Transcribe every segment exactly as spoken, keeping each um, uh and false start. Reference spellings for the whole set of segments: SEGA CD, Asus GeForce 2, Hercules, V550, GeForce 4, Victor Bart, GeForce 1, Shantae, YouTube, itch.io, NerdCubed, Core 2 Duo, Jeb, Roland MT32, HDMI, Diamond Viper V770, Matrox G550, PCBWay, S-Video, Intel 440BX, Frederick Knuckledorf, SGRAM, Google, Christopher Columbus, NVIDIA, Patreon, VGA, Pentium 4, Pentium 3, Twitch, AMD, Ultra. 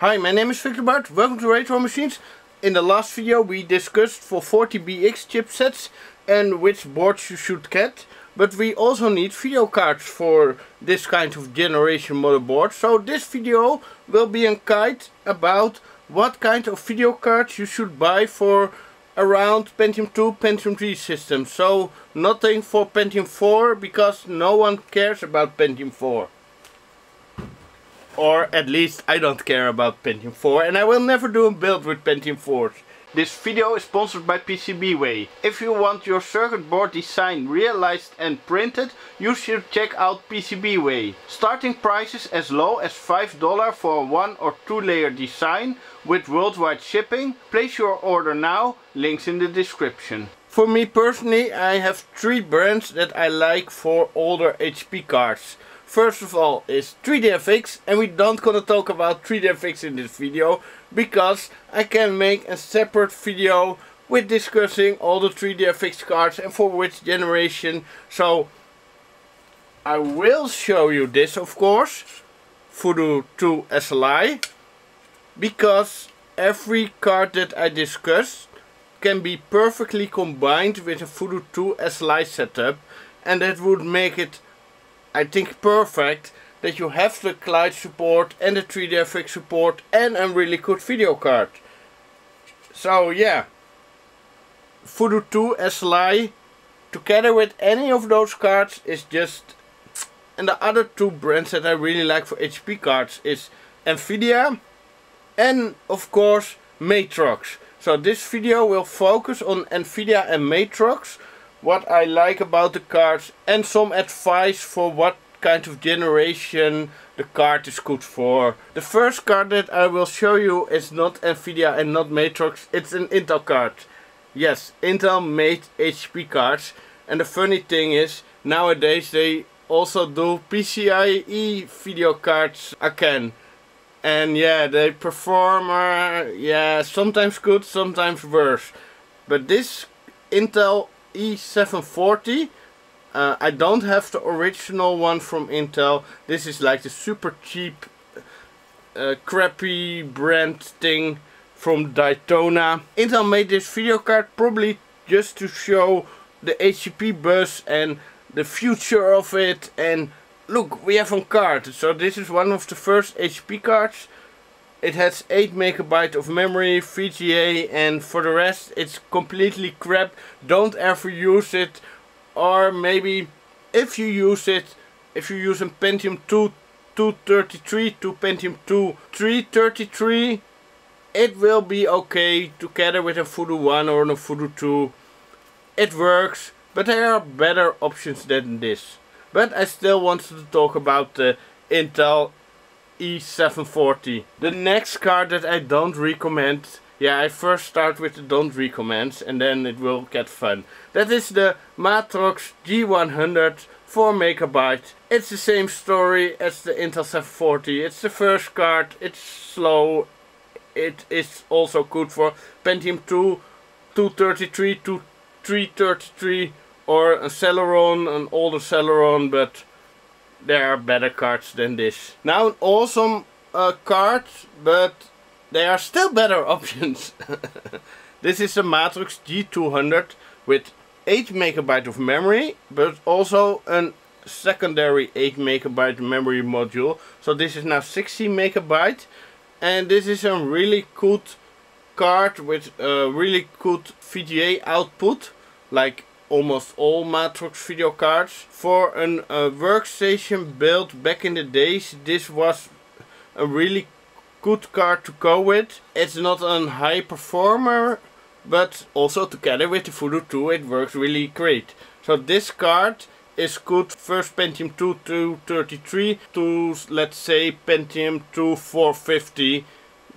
Hi, my name is Victor Bart. Welcome to Retro Machines. In the last video we discussed four forty B X chipsets and which boards you should get. But we also need video cards for this kind of generation motherboard. So this video will be a guide about what kind of video cards you should buy for around Pentium two, Pentium three systems. So nothing for Pentium four because no one cares about Pentium four. Or at least I don't care about Pentium four, and I will never do a build with Pentium fours. This video is sponsored by PCBWay. If you want your circuit board design realized and printed, you should check out PCBWay. Starting prices as low as five dollars for a one or two layer design with worldwide shipping. Place your order now, links in the description. For me personally, I have three brands that I like for older H P cards. First of all is three D F X, and we don't gonna talk about three D F X in this video because I can make a separate video with discussing all the three D F X cards and for which generation. So I will show you this, of course, Voodoo two S L I, because every card that I discuss can be perfectly combined with a Voodoo two S L I setup, and that would make it, I think, perfect that you have the Glide support and the three D F X support and a really good video card. So yeah, Voodoo two S L I together with any of those cards is just... And the other two brands that I really like for H P cards is NVIDIA and of course Matrox. So this video will focus on NVIDIA and Matrox, what I like about the cards, and some advice for what kind of generation the card is good for. The first card that I will show you is not NVIDIA and not Matrox, it's an Intel card. Yes, Intel made H P cards, and the funny thing is, nowadays they also do PCIe video cards again. And yeah, they perform, uh, yeah, sometimes good, sometimes worse. But this Intel E seven forty, uh, I don't have the original one from Intel. This is like the super cheap uh, crappy brand thing from Daytona. Intel made this video card probably just to show the H C P bus and the future of it, and look, we have a card. So this is one of the first H P cards. It has eight megabytes of memory, V G A, and for the rest it's completely crap. Don't ever use it, or maybe if you use it, if you use a Pentium two two thirty-three to Pentium two three thirty-three, it will be okay together with a Voodoo one or a Voodoo two. It works, but there are better options than this. But I still wanted to talk about the Intel E seven forty. The next card that I don't recommend, yeah, I first start with the don't recommends and then it will get fun. That is the Matrox G one hundred four megabyte. It's the same story as the Intel seven forty. It's the first card, it's slow. It is also good for Pentium two two thirty-three to three thirty-three or a Celeron, an older Celeron, but there are better cards than this. Now, an awesome uh, card, but there are still better options. This is a Matrox G two hundred with eight megabytes of memory, but also a secondary eight megabyte memory module. So this is now sixteen megabytes, and this is a really good card with a really good V G A output, like almost all Matrox video cards. For an uh, workstation build back in the days, this was a really good card to go with. It's not a high performer, but also together with the Voodoo two it works really great. So this card is good first Pentium two two thirty-three to, let's say, Pentium two four fifty.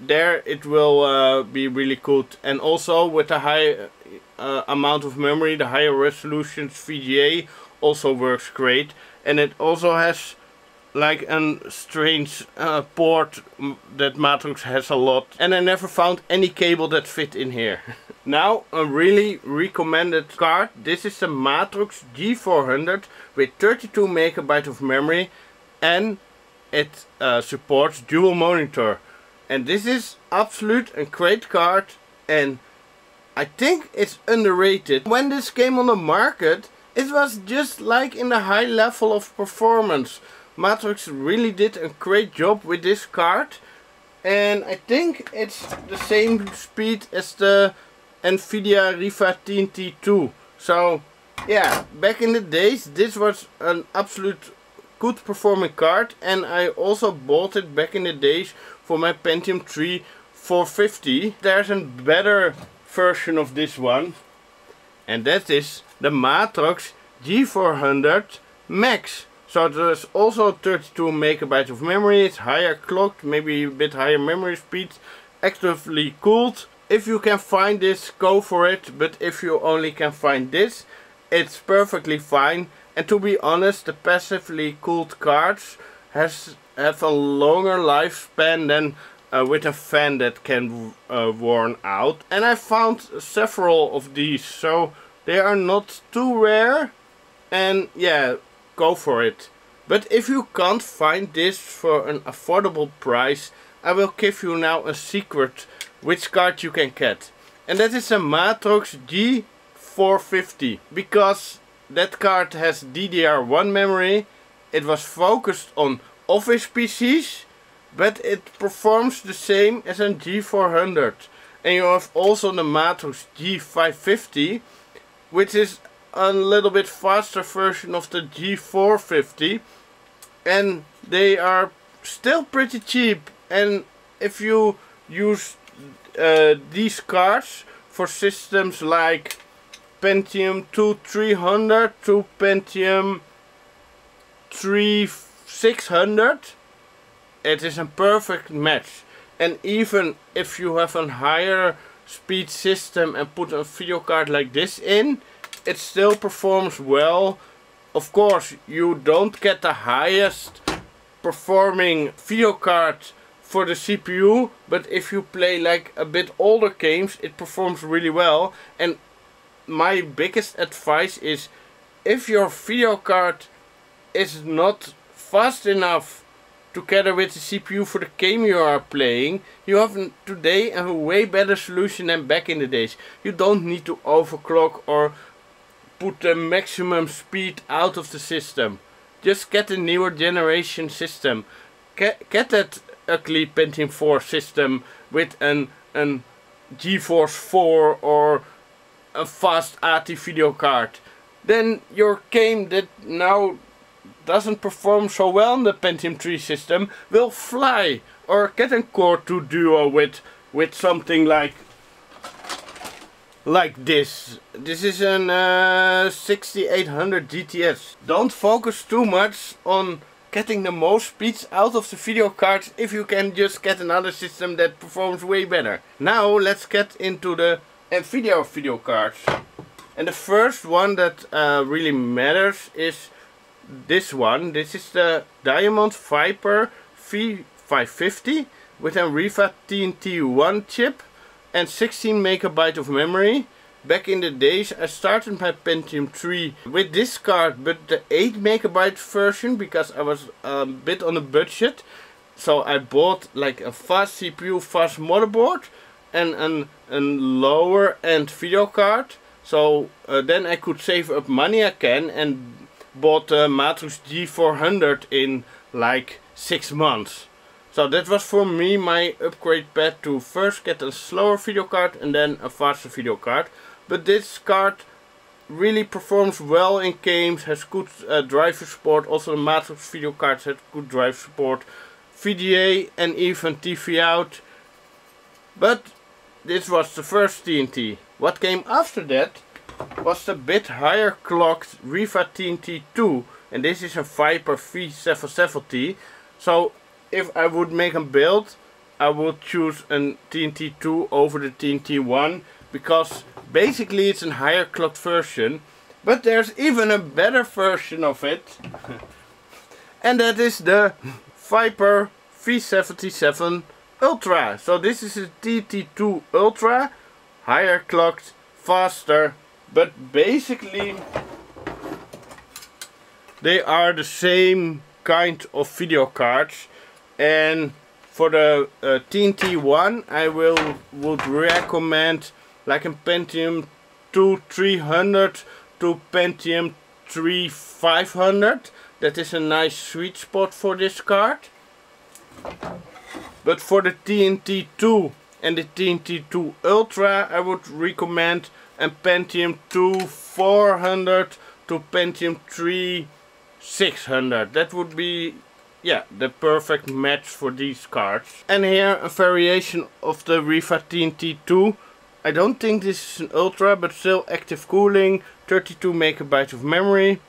There it will uh, be really good, and also with a high uh, amount of memory, the higher resolutions V G A also works great, and it also has like a strange uh, port that Matrox has a lot, and I never found any cable that fit in here. Now a really recommended card. This is the Matrox G four hundred with thirty-two megabytes of memory, and it uh, supports dual monitor. And this is absolute a great card, and I think it's underrated. When this came on the market, it was just like in the high level of performance. Matrox really did a great job with this card, and I think it's the same speed as the NVIDIA Riva T N T two. So yeah, back in the days this was an absolute good performing card, and I also bought it back in the days for my Pentium three four fifty. There's a better version of this one, and that is the Matrox G four hundred Max. So there's also thirty-two megabytes of memory, it's higher clocked, maybe a bit higher memory speed, actively cooled. If you can find this, go for it, but if you only can find this, it's perfectly fine. And to be honest, the passively cooled cards has, have a longer lifespan than uh, with a fan that can uh, worn out. And I found several of these, so they are not too rare, and yeah, go for it. But if you can't find this for an affordable price, I will give you now a secret which card you can get, and that is a Matrox G four fifty, because that card has D D R one memory. It was focused on office P Cs, but it performs the same as a G four hundred. And you have also the Matrox G five fifty, which is a little bit faster version of the G four fifty, and they are still pretty cheap. And if you use uh, these cards for systems like Pentium two three hundred to Pentium three six hundred, it is a perfect match. And even if you have a higher speed system and put a video card like this in, it still performs well. Of course, you don't get the highest performing video card for the C P U, but if you play like a bit older games, it performs really well. And my biggest advice is, if your video card is not fast enough together with the C P U for the game you are playing, you have today a way better solution than back in the days. You don't need to overclock or put the maximum speed out of the system. Just get a newer generation system. Get, get that ugly Pentium four system with an, an GeForce four or a fast A T I video card. Then your game that now doesn't perform so well on the Pentium three system will fly. Or get a Core two Duo with, with something like like this. This is an uh, sixty-eight hundred G T S. Don't focus too much on getting the most speeds out of the video cards if you can just get another system that performs way better. Now let's get into the NVIDIA video cards. And the first one that uh, really matters is this one. This is the Diamond Viper V five fifty with a Riva T N T one chip and sixteen megabyte of memory. Back in the days I started my Pentium three with this card, but the eight megabyte version, because I was a bit on a budget. So I bought like a fast C P U, fast motherboard, and an, an lower end video card. So uh, then I could save up money I can, and bought the Matrox G four hundred in like six months. So that was for me my upgrade path, to first get a slower video card and then a faster video card. But this card really performs well in games, has good uh, driver support. Also the Matrox video cards had good drive support, V D A and even T V out. But this was the first T N T. What came after that was the bit higher clocked Riva T N T two, and this is a Viper V seven seventy. So if I would make a build, I would choose a T N T two over the T N T one, because basically it's a higher clocked version. But there's even a better version of it, and that is the Viper V seventy-seven Ultra. So this is a T N T two Ultra, higher clocked, faster, but basically they are the same kind of video cards. And for the uh, T N T one, I will would recommend like a Pentium two three hundred to Pentium three five hundred. That is a nice sweet spot for this card. But for the T N T two and the T N T two Ultra, I would recommend a Pentium two four hundred to Pentium three six hundred. That would be, yeah, the perfect match for these cards. And here a variation of the Riva T N T two. I don't think this is an Ultra, but still active cooling, thirty-two megabytes of memory.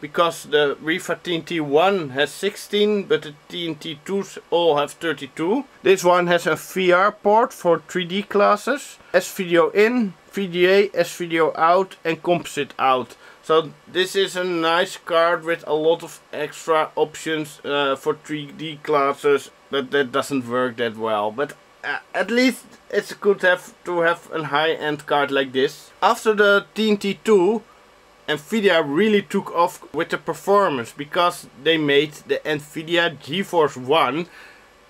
Because the Riva T N T one has sixteen, but the T N T twos all have thirty-two. This one has a V R port for three D classes, S-Video in, V D A, S-Video out and composite out. So this is a nice card with a lot of extra options uh, for three D classes, but that doesn't work that well. But Uh, at least it's good have to have a high-end card like this. After the T N T two, NVIDIA really took off with the performance because they made the NVIDIA GeForce one,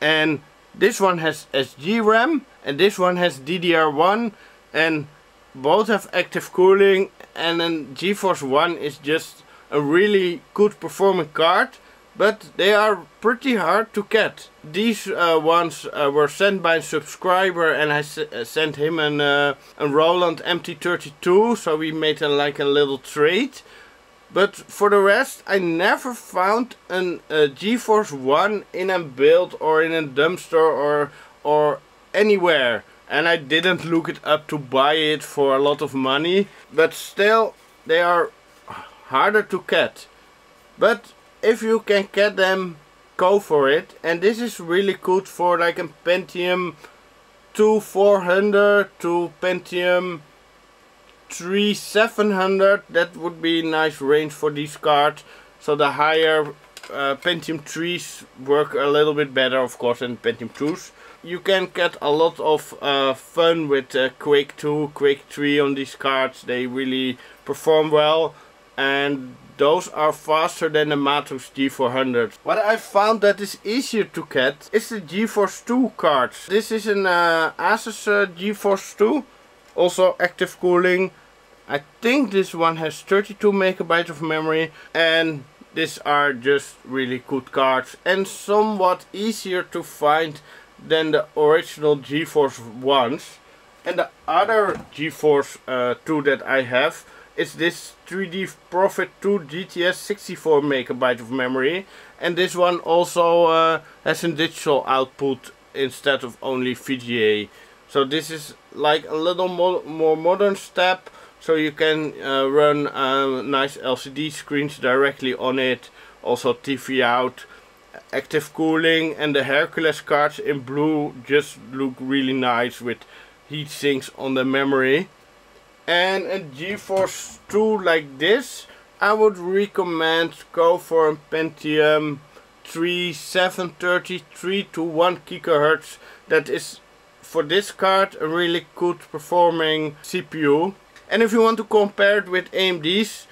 and this one has S G RAM and this one has D D R one, and both have active cooling, and then GeForce one is just a really good performing card. But they are pretty hard to get. These uh, ones uh, were sent by a subscriber, and I s uh, sent him an, uh, a Roland M T thirty-two, so we made a, like a little trade. But for the rest, I never found an, a GeForce one in a build or in a dumpster or, or anywhere. And I didn't look it up to buy it for a lot of money. But still, they are harder to get. But if you can get them, go for it. And this is really good for like a Pentium two four hundred to Pentium three seven hundred. That would be a nice range for these cards. So the higher uh, Pentium threes work a little bit better, of course, than Pentium twos. You can get a lot of uh, fun with uh, Quake two, Quake three on these cards. They really perform well, and those are faster than the Matrox G four hundred. What I found that is easier to get is the GeForce two cards. This is an uh, Asus uh, GeForce two, also active cooling. I think this one has thirty-two megabytes of memory, and these are just really good cards and somewhat easier to find than the original GeForce ones. And the other GeForce uh, two that I have, it's this three D Prophet two G T S, sixty-four megabyte of memory, and this one also uh, has a digital output instead of only V G A. So this is like a little mo more modern step, so you can uh, run uh, nice L C D screens directly on it, also T V out, active cooling, and the Hercules cards in blue just look really nice with heat sinks on the memory. And a GeForce two like this, I would recommend go for a Pentium three seven thirty, three to one gigahertz. That is for this card a really good performing C P U. And if you want to compare it with A M Ds,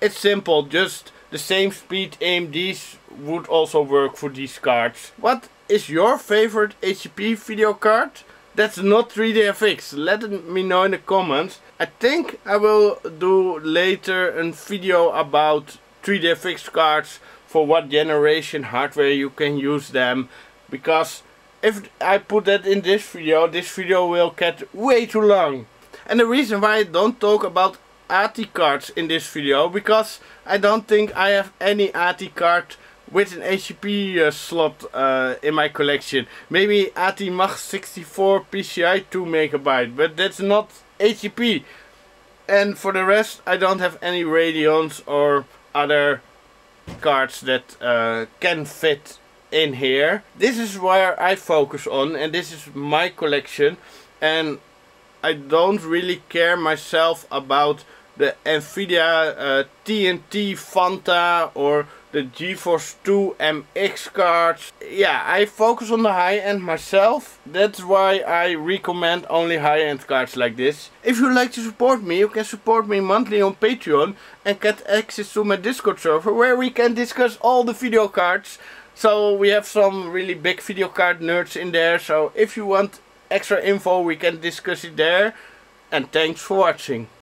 it's simple, just the same speed A M Ds would also work for these cards. What is your favorite H P video card? That's not three D F X. Let me know in the comments. I think I will do later a video about three D F X cards, for what generation hardware you can use them. Because if I put that in this video, this video will get way too long. And the reason why I don't talk about A T I cards in this video, because I don't think I have any A T I card with an H D M I uh, slot uh, in my collection. Maybe A T I Mach sixty-four P C I two megabyte, but that's not H D M I. And for the rest, I don't have any Radeons or other cards that uh, can fit in here. This is where I focus on, and this is my collection, and I don't really care myself about the NVIDIA uh, T N T Fanta or the GeForce two M X cards. Yeah, I focus on the high end myself. That's why I recommend only high end cards like this. If you like to support me, you can support me monthly on Patreon and get access to my Discord server, where we can discuss all the video cards So we have some really big video card nerds in there, so if you want extra info we can discuss it there, and thanks for watching.